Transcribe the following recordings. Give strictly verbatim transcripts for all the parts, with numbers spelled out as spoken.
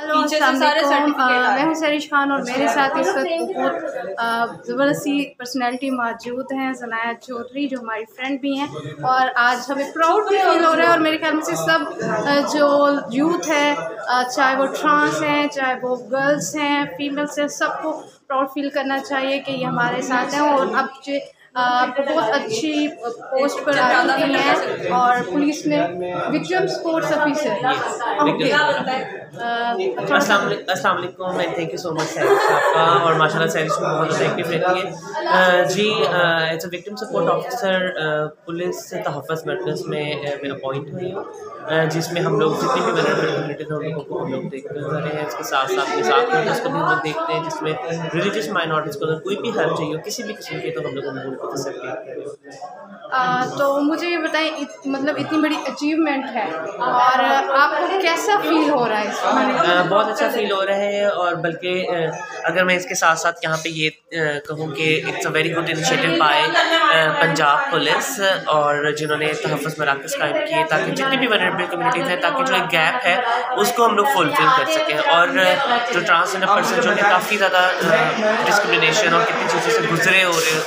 Hello अस्सलाम मैं हूँ सैयदा शेरबानो और मेरे साथ इस वक्त बहुत ज़बरदस्त सी पर्सनैलिटी मौजूद हैं सनाया चौधरी जो हमारी फ्रेंड भी हैं। और आज हमें प्राउड भी फील हो रहा है और मेरे ख्याल से सब जो यूथ है चाहे वो ट्रांस हैं चाहे वो गर्ल्स हैं फीमेल्स हैं सबको प्राउड फील करना चाहिए कि ये हमारे साथ हैं। और अब जो बहुत अच्छी पोस्ट पर आ रही हैं और पुलिस में विक्टिम सपोर्ट ऑफिसर। अस्सलाम वालेकुम and thank you so much Syeda आपका और माशाल्लाह सैयदा बहुत अट्रैक्टिव रहती है जी। As a victim support officer police तहफ़्फ़ुज़ मरकज़ में मैं अपॉइंट हुई हूँ जिसमें हम लोग जितनी भी वल्नरेबल कम्युनिटीज़ हैं उन लोगों को हम लोग देखते हुए हैं। इसके साथ साथ मिसाल को उसको भी हम लोग देखते हैं जिसमें रिलीजियस माइनॉरिटीज़ को अगर कोई भी हेल्प चाहिए किसी भी किस्म की तो हम लोग उनको उनको फैसिलिटेट करते हैं। तो मुझे ये बताएं मतलब इतनी बड़ी अचीवमेंट है और आपको कैसा फील हो रहा है? आ, बहुत अच्छा फील हो रहा है और बल्कि अगर मैं इसके साथ साथ यहाँ पे ये कहूँ कि it's a very good initiative by Punjab police और जिन्होंने तहफ़्फ़ुज़ मराकज़ कायम किए ताकि जितनी भी वल्नरेबल कम्युनिटीज़ हैं ताकि जो एक गैप है उसको हम लोग फुलफिल कर सकें। और जो ट्रांसजेंडर पर्सन जो है काफ़ी ज़्यादा डिस्क्रिमिनेशन और कितनी चीज़ों से गुजरे हो रहे होते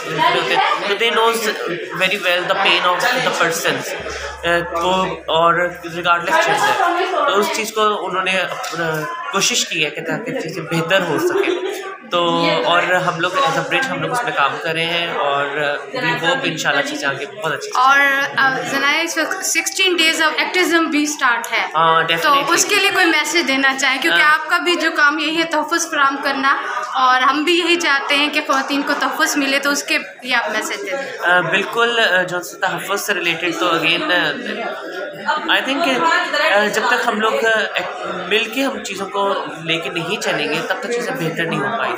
हैं तो they knows very well the pain of the person वो और रिगार्डलेस चीज़ तो उस चीज़ को उन्होंने कोशिश की है कि ताकि चीज़ें बेहतर हो सके। तो और हम लोग एज अ ब्रिज हम लोग उस पर काम कर रहे हैं और वी होप इंशाल्लाह चीज़ें आगे बहुत अच्छी। और ज़नाया इस वक्त सिक्सटीन डेज ऑफ एक्टिविज़म भी स्टार्ट है आ, तो उसके लिए कोई मैसेज देना चाहें क्योंकि आ, आपका भी जो काम यही है तहफ़्फ़ुज़ फराहम करना और हम भी यही चाहते हैं कि ख़वातीन को तहफ़्फ़ुज़ मिले तो उसके लिए आप मैसेज दे दें। बिल्कुल जो तहफ़्फ़ुज़ से रिलेटेड तो अगेन आई थिंक जब तक हम लोग मिल के हम चीज़ों को लेके नहीं चलेंगे तब तक चीज़ें बेहतर नहीं हो पाएंगी।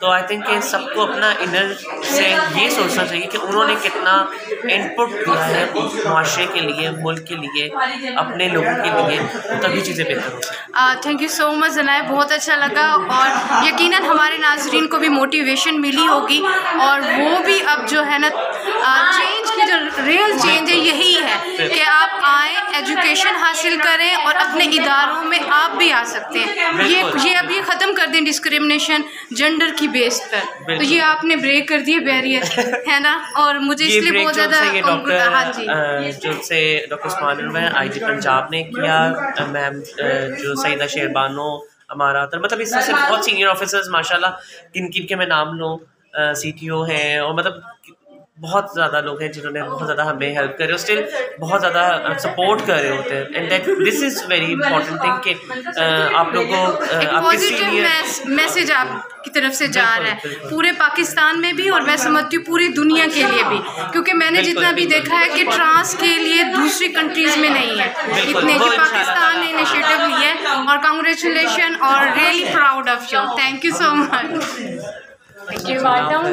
तो आई थिंक सबको अपना इनर से ये सोचना चाहिए कि उन्होंने कितना इनपुट दिया है माशरे के लिए मुल्क के लिए अपने लोगों के लिए तभी चीज़ें बेहतर होंगी। Thank you so much Zanaya बहुत अच्छा लगा और यकीनन हमारे नाजरीन को भी मोटिवेशन मिली होगी और वो भी अब जो है ना चेंज की जो रियल चेंज है यही है कि आप आएँ एजुकेशन हासिल करें और अपने इदारों में आप भी आ सकते हैं। ये ये अब ये ख़त्म कर दें डिस्क्रिमिनेशन जेंडर की बेस पर। तो ये आपने ब्रेक कर दिए बैरियर है ना और मुझे इसलिए बहुत ज़्यादा डॉक्टर आई जी पंजाब ने किया मैम जो सईदा शेरबानो हमारा मतलब इससे से बहुत सीनियर ऑफिसर्स माशाल्लाह किन किन के मैं नाम लूँ सी टी ओ हैं और मतलब बहुत ज़्यादा लोग हैं जिन्होंने बहुत ज़्यादा हमें हेल्प करे और स्टिल बहुत ज़्यादा सपोर्ट कर रहे होते हैं and that this is very important thing कि आप लोगों को मैसेज आप की तरफ से जा रहा है पूरे पाकिस्तान में भी और मैं समझती हूँ पूरी दुनिया के लिए भी क्योंकि मैंने जितना भी देखा है कि ट्रांस के लिए दूसरी कंट्रीज़ में नहीं है इतने जो पाकिस्तान ने इनिशिएटिव लिया है। और कांग्रेचुलेशन और really proud of you thank you so much.